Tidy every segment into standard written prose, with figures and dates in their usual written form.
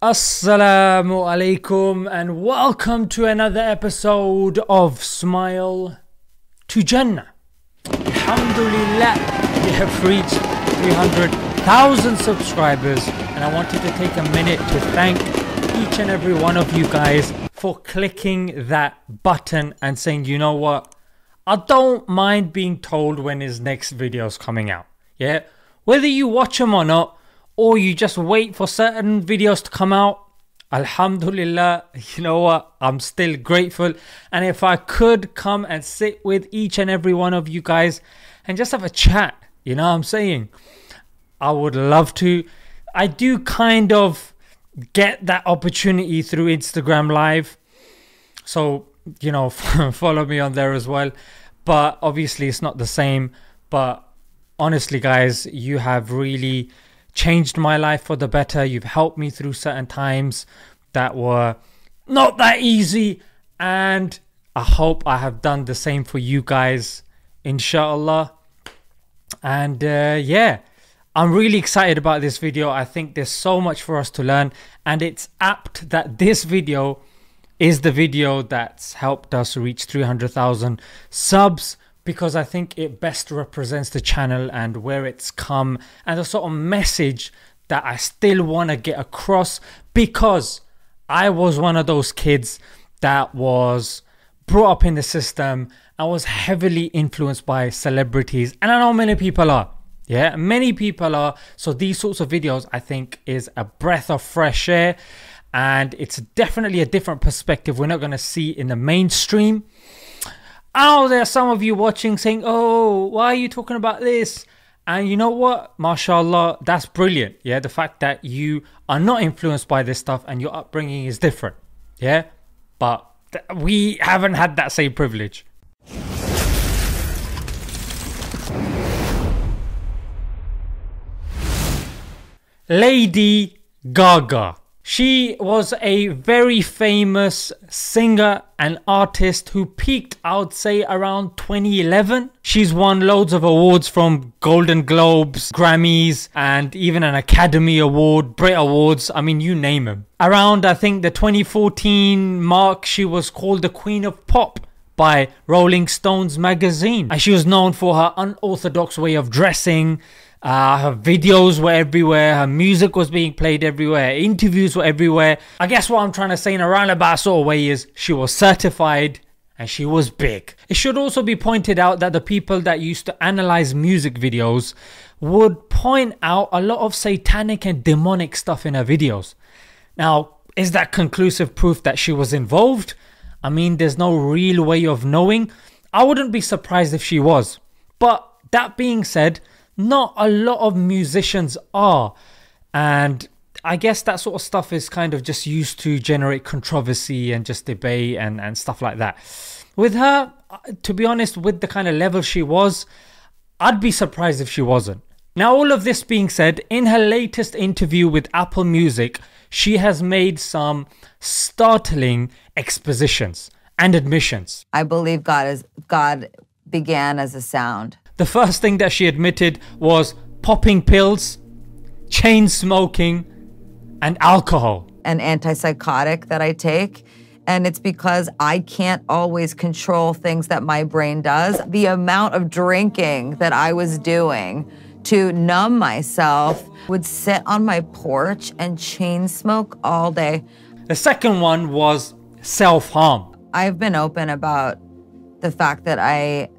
Assalamu alaikum and welcome to another episode of Smile to Jannah. Alhamdulillah, we have reached 300,000 subscribers, and I wanted to take a minute to thank each and every one of you guys for clicking that button and saying, you know what, I don't mind being told when his next video is coming out. Yeah, whether you watch him or not, or you just wait for certain videos to come out, alhamdulillah, you know what, I'm still grateful. And if I could come and sit with each and every one of you guys and just have a chat, you know what I'm saying, I would love to. I do kind of get that opportunity through Instagram Live, so you know, follow me on there as well, but obviously it's not the same. But honestly guys, you have really changed my life for the better. You've helped me through certain times that were not that easy, and I hope I have done the same for you guys, inshallah. And yeah, I'm really excited about this video. I think there's so much for us to learn, and it's apt that this video is the video that's helped us reach 300,000 subs, because I think it best represents the channel and where it's come and the sort of message that I still want to get across, because I was one of those kids that was brought up in the system. I was heavily influenced by celebrities, and I know many people are. Yeah, many people are. So these sorts of videos I think is a breath of fresh air, and it's definitely a different perspective we're not going to see in the mainstream. Oh, there are some of you watching saying, oh, why are you talking about this? And you know what, mashallah, that's brilliant. Yeah, the fact that you are not influenced by this stuff and your upbringing is different. Yeah, but we haven't had that same privilege. Lady Gaga. She was a very famous singer and artist who peaked, I would say, around 2011. She's won loads of awards, from Golden Globes, Grammys, and even an Academy Award, Brit Awards, I mean, you name them. Around, I think, the 2014 mark, she was called the Queen of Pop by Rolling Stones magazine. And she was known for her unorthodox way of dressing. Her videos were everywhere, her music was being played everywhere, interviews were everywhere. I guess what I'm trying to say in a roundabout sort of way is she was certified and she was big. It should also be pointed out that the people that used to analyze music videos would point out a lot of satanic and demonic stuff in her videos. Now, is that conclusive proof that she was involved? I mean, there's no real way of knowing. I wouldn't be surprised if she was. But that being said, not a lot of musicians are, and I guess that sort of stuff is kind of just used to generate controversy and just debate and stuff like that. With her, to be honest, with the kind of level she was, I'd be surprised if she wasn't. Now, all of this being said, in her latest interview with Apple Music, she has made some startling expositions and admissions. I believe God began as a sound. The first thing that she admitted was popping pills, chain smoking, and alcohol. An antipsychotic that I take, and it's because I can't always control things that my brain does. The amount of drinking that I was doing to numb myself, would sit on my porch and chain smoke all day. The second one was self-harm. I've been open about the fact that I,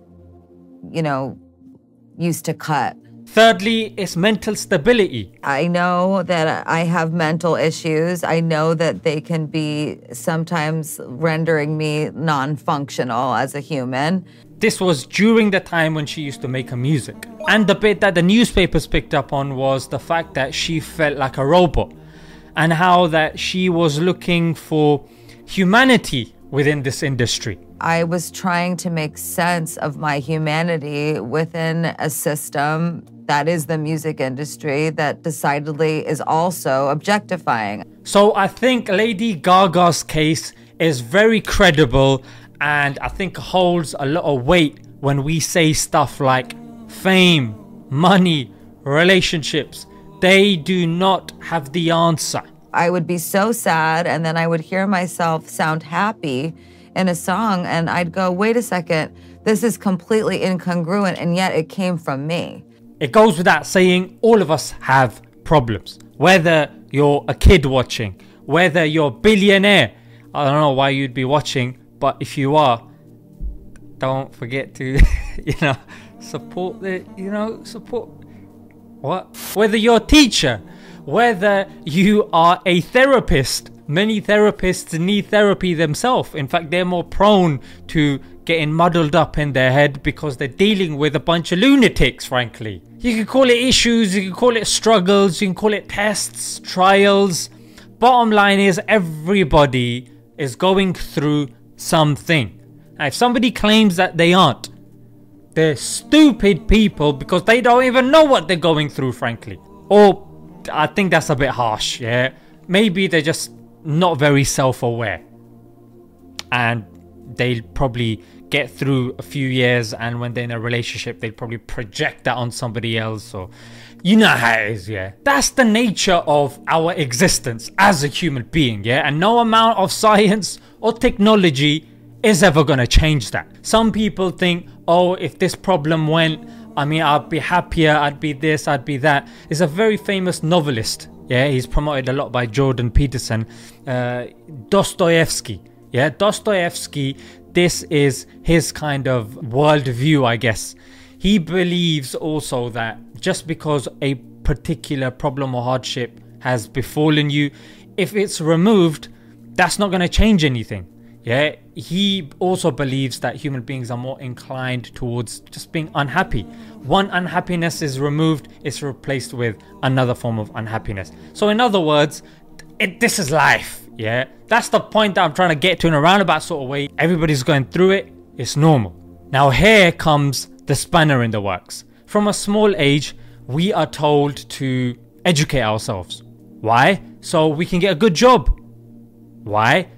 you know, used to cut. Thirdly, it's mental stability. I know that I have mental issues. I know that they can be sometimes rendering me non-functional as a human. This was during the time when she used to make her music. And the bit that the newspapers picked up on was the fact that she felt like a robot, and how that she was looking for humanity within this industry. I was trying to make sense of my humanity within a system that is the music industry, that decidedly is also objectifying. So I think Lady Gaga's case is very credible, and I think holds a lot of weight when we say stuff like fame, money, relationships. They do not have the answer. I would be so sad, and then I would hear myself sound happy in a song, and I'd go, wait a second, this is completely incongruent, and yet it came from me. It goes without saying, all of us have problems. Whether you're a kid watching, whether you're a billionaire, I don't know why you'd be watching, but if you are, don't forget to, support the, support, what? Whether you're a teacher, whether you are a therapist, many therapists need therapy themselves. In fact, they're more prone to getting muddled up in their head because they're dealing with a bunch of lunatics, frankly. You can call it issues, you can call it struggles, you can call it tests, trials. Bottom line is everybody is going through something. Now, if somebody claims that they aren't, they're stupid people because they don't even know what they're going through, frankly. Or I think that's a bit harsh, yeah? Maybe they're just not very self-aware. And they'll probably get through a few years, and when they're in a relationship, they'll probably project that on somebody else, or you know how it is, yeah? That's the nature of our existence as a human being, yeah? And no amount of science or technology is ever gonna change that. Some people think, oh, if this problem went, I mean, I'd be happier, I'd be this, I'd be that. It's a very famous novelist, yeah, he's promoted a lot by Jordan Peterson, Dostoyevsky, yeah, Dostoyevsky, this is his kind of worldview, I guess. He believes also that just because a particular problem or hardship has befallen you, if it's removed, that's not gonna change anything. Yeah, he also believes that human beings are more inclined towards just being unhappy. One unhappiness is removed, it's replaced with another form of unhappiness. So in other words, this is life, yeah? That's the point that I'm trying to get to in a roundabout sort of way. Everybody's going through it, it's normal. Now here comes the spanner in the works. From a small age, we are told to educate ourselves. Why? So we can get a good job. Why?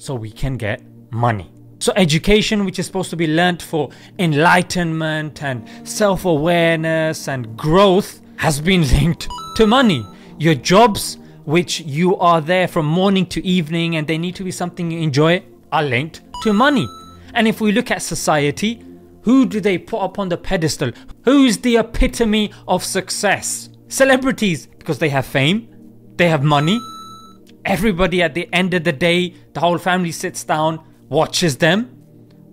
So we can get money. So education, which is supposed to be learnt for enlightenment and self-awareness and growth, has been linked to money. Your jobs, which you are there from morning to evening and they need to be something you enjoy, are linked to money. And if we look at society, who do they put up on the pedestal? Who's the epitome of success? Celebrities, because they have fame, they have money. Everybody at the end of the day, the whole family sits down, watches them.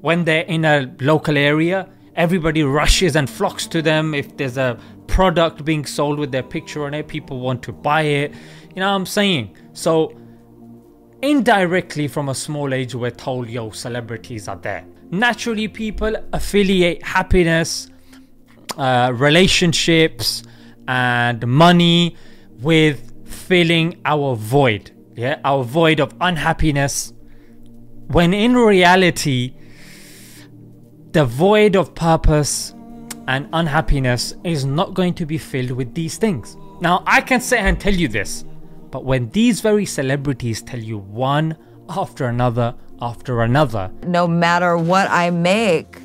When they're in a local area, everybody rushes and flocks to them. If there's a product being sold with their picture on it, people want to buy it. You know what I'm saying? So indirectly from a small age, we're told, yo, celebrities are there. Naturally, people affiliate happiness, relationships and money with filling our void. Yeah, our void of unhappiness, when in reality, the void of purpose and unhappiness is not going to be filled with these things. Now, I can sit and tell you this, but when these very celebrities tell you one after another after another, no matter what I make,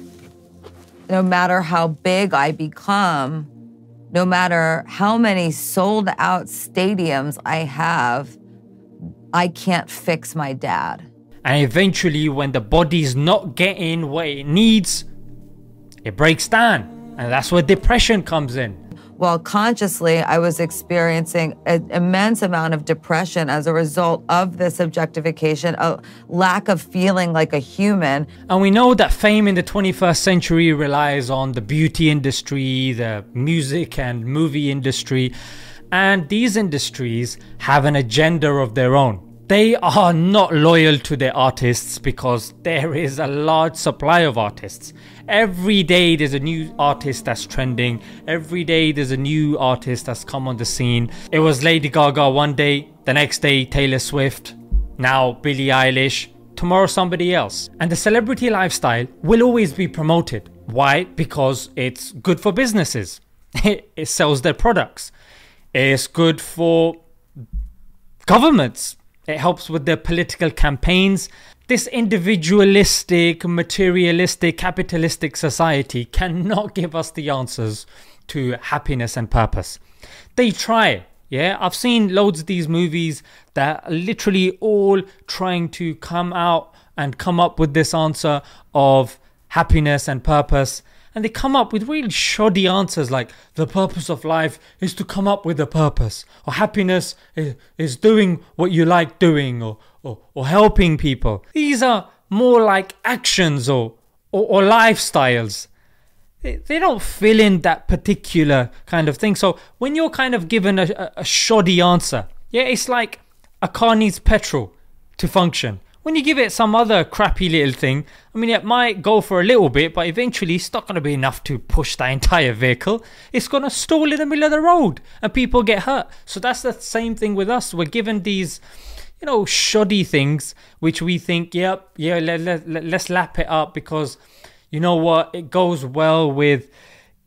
no matter how big I become, no matter how many sold out stadiums I have, I can't fix my dad. And eventually when the body's not getting what it needs, it breaks down. And that's where depression comes in. Well, consciously, I was experiencing an immense amount of depression as a result of this objectification, a lack of feeling like a human. And we know that fame in the 21st century relies on the beauty industry, the music and movie industry. And these industries have an agenda of their own. They are not loyal to their artists because there is a large supply of artists. Every day there's a new artist that's trending. Every day there's a new artist that's come on the scene. It was Lady Gaga one day, the next day Taylor Swift, now Billie Eilish, tomorrow somebody else. And the celebrity lifestyle will always be promoted. Why? Because it's good for businesses. It sells their products. It's good for governments. It helps with their political campaigns. This individualistic, materialistic, capitalistic society cannot give us the answers to happiness and purpose. They try, Yeah, I've seen loads of these movies that are literally all trying to come out and come up with this answer of happiness and purpose. And they come up with really shoddy answers like the purpose of life is to come up with a purpose, or happiness is doing what you like doing, or helping people. These are more like actions or lifestyles. They don't fill in that particular kind of thing. So when you're kind of given a shoddy answer, yeah, it's like a car needs petrol to function. When you give it some other crappy little thing, I mean, it might go for a little bit, but eventually it's not going to be enough to push that entire vehicle. It's going to stall in the middle of the road and people get hurt. So that's the same thing with us. We're given these, you know, shoddy things which we think, yep, yeah, let's lap it up because, you know what, it goes well with,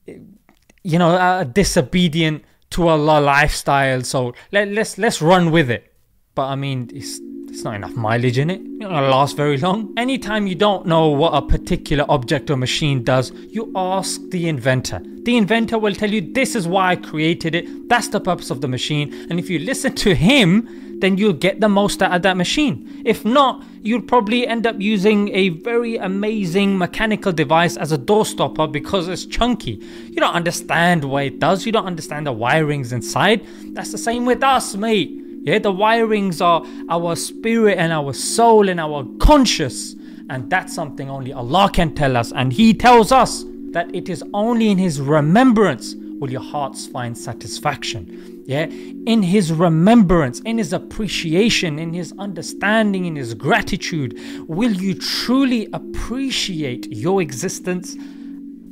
you know, a disobedient to Allah lifestyle. So let's run with it. But I mean, it's not enough mileage in it. It's not gonna last very long. Anytime you don't know what a particular object or machine does, you ask the inventor. The inventor will tell you, this is why I created it. That's the purpose of the machine. And if you listen to him, then you'll get the most out of that machine. If not, you'll probably end up using a very amazing mechanical device as a door stopper because it's chunky. You don't understand what it does. You don't understand the wirings inside. That's the same with us, mate. Yeah, the wirings are our spirit and our soul and our conscious. And that's something only Allah can tell us. And He tells us that it is only in His remembrance will your hearts find satisfaction. Yeah, in His remembrance, in His appreciation, in His understanding, in His gratitude, will you truly appreciate your existence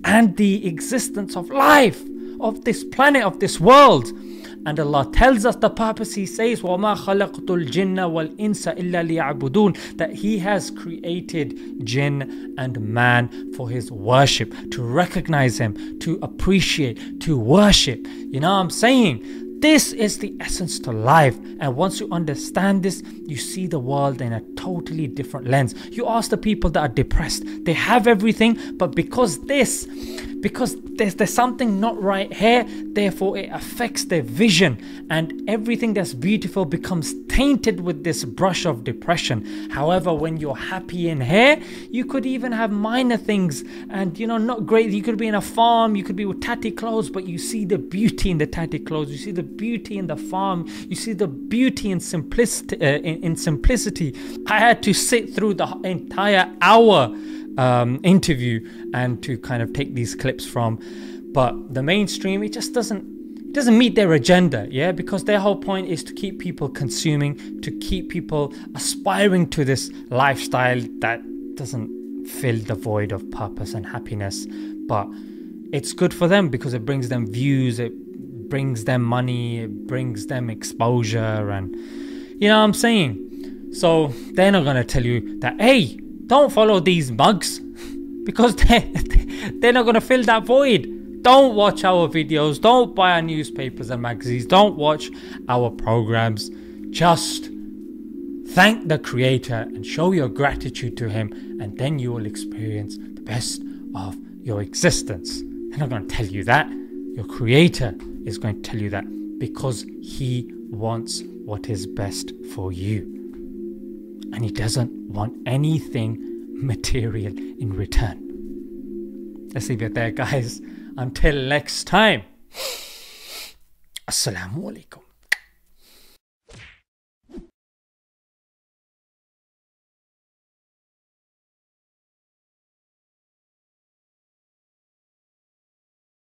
and the existence of life, of this planet, of this world. And Allah tells us the purpose. He says, وَمَا خَلَقْتُ الْجِنَّ وَالْإِنسَ إِلَّا لِيَعْبُدُونَ, that He has created jinn and man for His worship, to recognize Him, to appreciate, to worship. You know what I'm saying? This is the essence to life. And once you understand this, you see the world in a totally different lens. You ask the people that are depressed. They have everything, but because there's something not right here, therefore it affects their vision, and everything that's beautiful becomes tainted with this brush of depression. However, when you're happy in here, you could even have minor things and, you know, not great. You could be in a farm, you could be with tatty clothes, but you see the beauty in the tatty clothes, you see the beauty in the farm, you see the beauty in simplicity. I had to sit through the entire hour interview and to kind of take these clips from, but the mainstream, it just doesn't meet their agenda, yeah, because their whole point is to keep people consuming, to keep people aspiring to this lifestyle that doesn't fill the void of purpose and happiness. But it's good for them because it brings them views, it brings them money, it brings them exposure, and you know what I'm saying? So they're not gonna tell you that, hey, don't follow these mugs, because they're not going to fill that void. Don't watch our videos. Don't buy our newspapers and magazines. Don't watch our programs. Just thank the Creator and show your gratitude to Him, and then you will experience the best of your existence. They're not going to tell you that. Your Creator is going to tell you that because He wants what is best for you. And He doesn't want anything material in return. Let's leave it there, guys. Until next time. Assalamu alaikum.